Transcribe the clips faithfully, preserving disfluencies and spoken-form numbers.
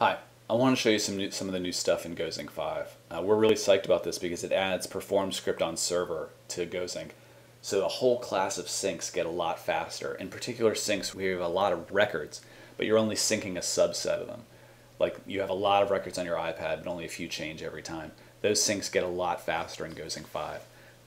Hi, I want to show you some new, some of the new stuff in GoZync five. Uh, we're really psyched about this because it adds perform script on server to GoZync. So a whole class of syncs get a lot faster. In particular syncs, we have a lot of records, but you're only syncing a subset of them. Like you have a lot of records on your iPad, but only a few change every time. Those syncs get a lot faster in GoZync five.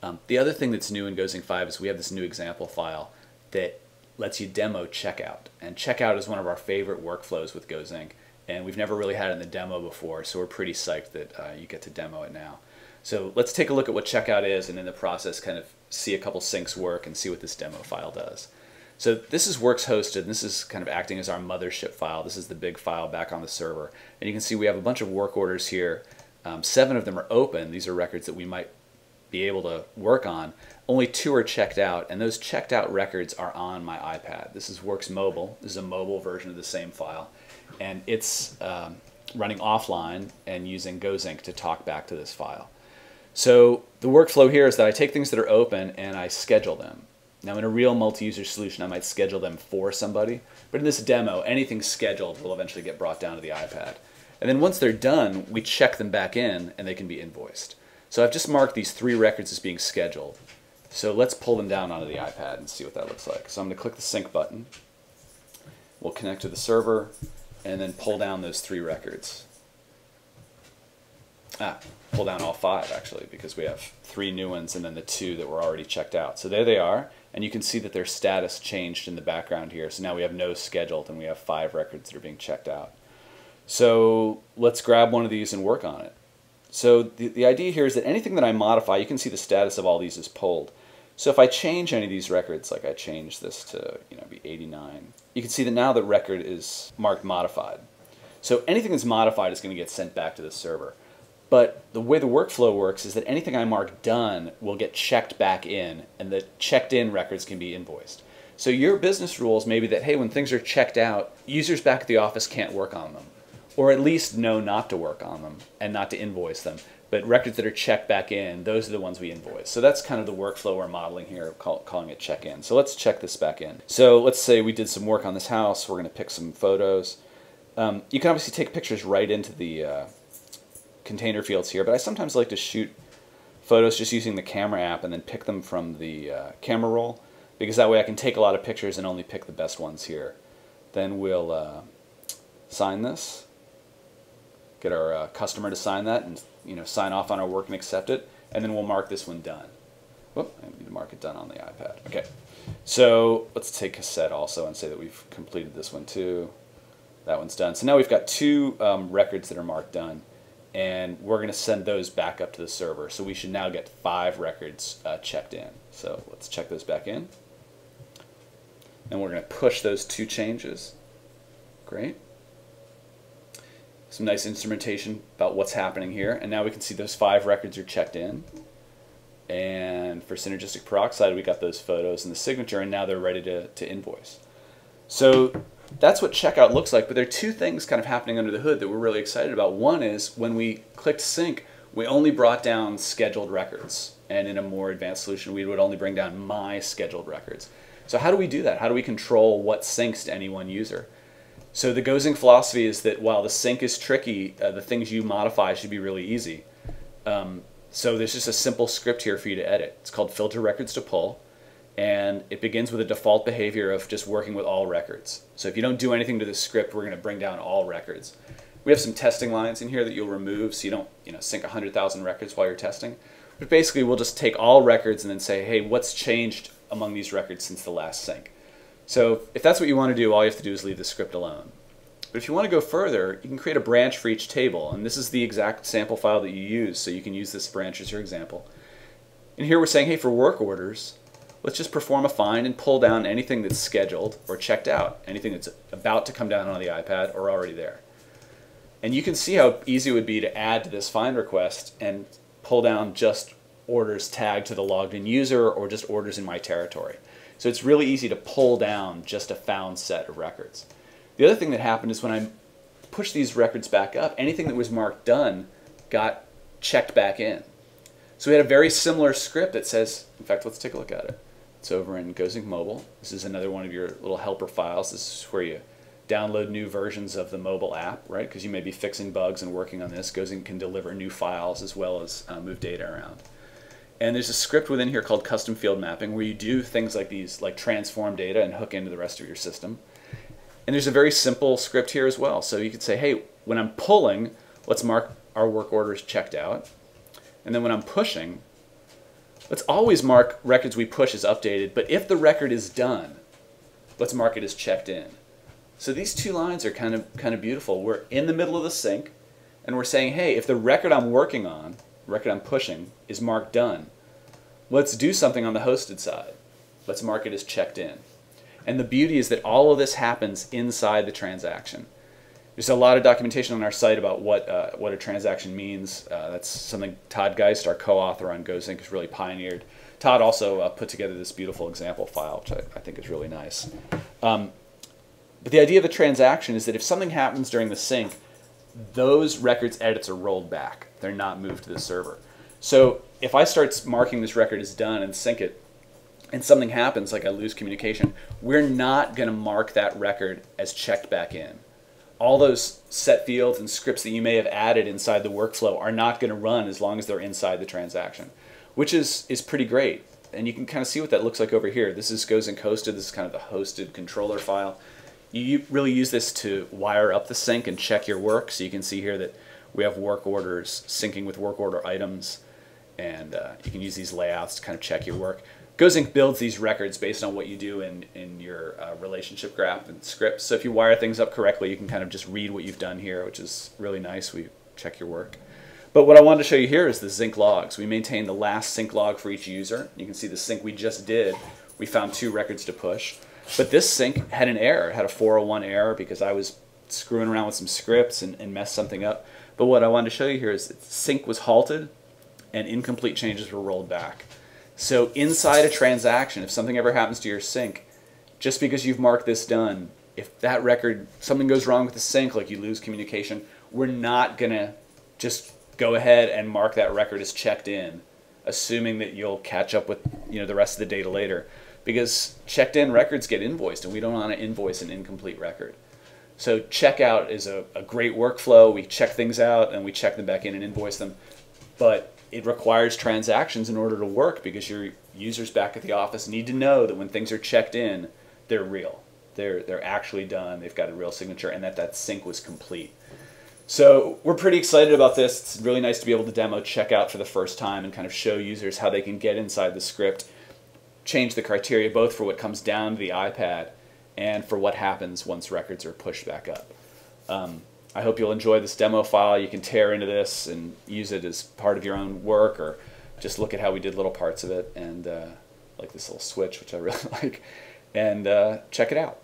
Um, the other thing that's new in GoZync five is we have this new example file that lets you demo checkout. And checkout is one of our favorite workflows with GoZync. And we've never really had it in the demo before, so we're pretty psyched that uh, you get to demo it now. So let's take a look at what checkout is, and in the process kind of see a couple syncs work and see what this demo file does. So this is Works hosted, and this is kind of acting as our mothership file. This is the big file back on the server. And you can see we have a bunch of work orders here. Um, seven of them are open. These are records that we might be able to work on. Only two are checked out, and those checked out records are on my iPad. This is Works Mobile. This is a mobile version of the same file. And it's um, running offline and using GoZync to talk back to this file. So the workflow here is that I take things that are open and I schedule them. Now in a real multi-user solution, I might schedule them for somebody. But in this demo, anything scheduled will eventually get brought down to the iPad. And then once they're done, we check them back in and they can be invoiced. So I've just marked these three records as being scheduled. So let's pull them down onto the iPad and see what that looks like. So I'm going to click the sync button. We'll connect to the server and then pull down those three records. Ah, pull down all five actually, because we have three new ones and then the two that were already checked out. So there they are, and you can see that their status changed in the background here. So now we have no scheduled and we have five records that are being checked out. So let's grab one of these and work on it. So the, the idea here is that anything that I modify, you can see the status of all these is pulled. So if I change any of these records, like I change this to, you know, be eighty-nine, you can see that now the record is marked modified. So anything that's modified is going to get sent back to the server. But the way the workflow works is that anything I mark done will get checked back in, and the checked in records can be invoiced. So your business rules may be that, hey, when things are checked out, users back at the office can't work on them, or at least know not to work on them and not to invoice them. But records that are checked back in, those are the ones we invoice. So that's kind of the workflow we're modeling here, call, calling it check-in. So let's check this back in. So let's say we did some work on this house. We're going to pick some photos. Um, you can obviously take pictures right into the uh, container fields here, but I sometimes like to shoot photos just using the camera app and then pick them from the uh, camera roll, because that way I can take a lot of pictures and only pick the best ones here. Then we'll uh, sign this, get our uh, customer to sign that, and you know, sign off on our work and accept it, and then we'll mark this one done. Whoop, I need to mark it done on the iPad. Okay, so let's take cassette also and say that we've completed this one too. That one's done. So now we've got two um, records that are marked done, and we're going to send those back up to the server. So we should now get five records uh, checked in. So let's check those back in, and we're going to push those two changes. Great. Some nice instrumentation about what's happening here. And now we can see those five records are checked in. And for Synergistic Peroxide, we got those photos and the signature, and now they're ready to, to invoice. So that's what checkout looks like, but there are two things kind of happening under the hood that we're really excited about. One is when we clicked sync, we only brought down scheduled records. And in a more advanced solution, we would only bring down my scheduled records. So how do we do that? How do we control what syncs to any one user? So the GoZync philosophy is that while the sync is tricky, uh, the things you modify should be really easy. Um, so there's just a simple script here for you to edit. It's called filter records to pull, and it begins with a default behavior of just working with all records. So if you don't do anything to this script, we're going to bring down all records. We have some testing lines in here that you'll remove so you don't, you know, sync one hundred thousand records while you're testing. But basically we'll just take all records and then say, hey, what's changed among these records since the last sync? So if that's what you want to do, all you have to do is leave the script alone. But if you want to go further, you can create a branch for each table. And this is the exact sample file that you use, so you can use this branch as your example. And here we're saying, hey, for work orders, let's just perform a find and pull down anything that's scheduled or checked out, anything that's about to come down on the iPad or already there. And you can see how easy it would be to add to this find request and pull down just orders tagged to the logged in user or just orders in my territory. So it's really easy to pull down just a found set of records. The other thing that happened is when I pushed these records back up, anything that was marked done got checked back in. So we had a very similar script that says, in fact, let's take a look at it. It's over in GoZync Mobile. This is another one of your little helper files. This is where you download new versions of the mobile app, right? Because you may be fixing bugs and working on this. GoZync can deliver new files as well as uh, move data around. And there's a script within here called custom field mapping where you do things like these, like transform data and hook into the rest of your system. And there's a very simple script here as well. So you could say, hey, when I'm pulling, let's mark our work orders checked out. And then when I'm pushing, let's always mark records we push as updated, but if the record is done, let's mark it as checked in. So these two lines are kind of, kind of beautiful. We're in the middle of the sync, and we're saying, hey, if the record I'm working on, record I'm pushing, is marked done, let's do something on the hosted side. Let's mark it as checked in. And the beauty is that all of this happens inside the transaction. There's a lot of documentation on our site about what uh, what a transaction means. Uh, that's something Todd Geist, our co-author on GoZync, has really pioneered. Todd also uh, put together this beautiful example file, which I, I think is really nice. Um, but the idea of a transaction is that if something happens during the sync, those records edits are rolled back. They're not moved to the server. So if I start marking this record as done and sync it, and something happens, like I lose communication, we're not going to mark that record as checked back in. All those set fields and scripts that you may have added inside the workflow are not going to run as long as they're inside the transaction, which is, is pretty great. And you can kind of see what that looks like over here. This is GoZync hosted. This is kind of the hosted controller file. You really use this to wire up the sync and check your work. So you can see here that we have work orders syncing with work order items. And uh, you can use these layouts to kind of check your work. GoZync builds these records based on what you do in, in your uh, relationship graph and scripts. So if you wire things up correctly, you can kind of just read what you've done here, which is really nice. We check your work. But what I wanted to show you here is the sync logs. We maintain the last sync log for each user. You can see the sync we just did. We found two records to push. But this sync had an error. It had a four oh one error because I was screwing around with some scripts and, and messed something up. But what I wanted to show you here is that sync was halted and incomplete changes were rolled back. So inside a transaction, if something ever happens to your sync, just because you've marked this done, if that record, something goes wrong with the sync, like you lose communication, we're not going to just go ahead and mark that record as checked in, assuming that you'll catch up with, you know, the rest of the data later. Because checked in records get invoiced, and we don't want to invoice an incomplete record. So checkout is a, a great workflow. We check things out, and we check them back in and invoice them. But it requires transactions in order to work because your users back at the office need to know that when things are checked in, they're real. They're, they're actually done. They've got a real signature and that that sync was complete. So we're pretty excited about this. It's really nice to be able to demo checkout for the first time and kind of show users how they can get inside the script, change the criteria both for what comes down to the iPad and for what happens once records are pushed back up. Um, I hope you'll enjoy this demo file. You can tear into this and use it as part of your own work or just look at how we did little parts of it and uh, like this little switch, which I really like, and uh, check it out.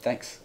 Thanks.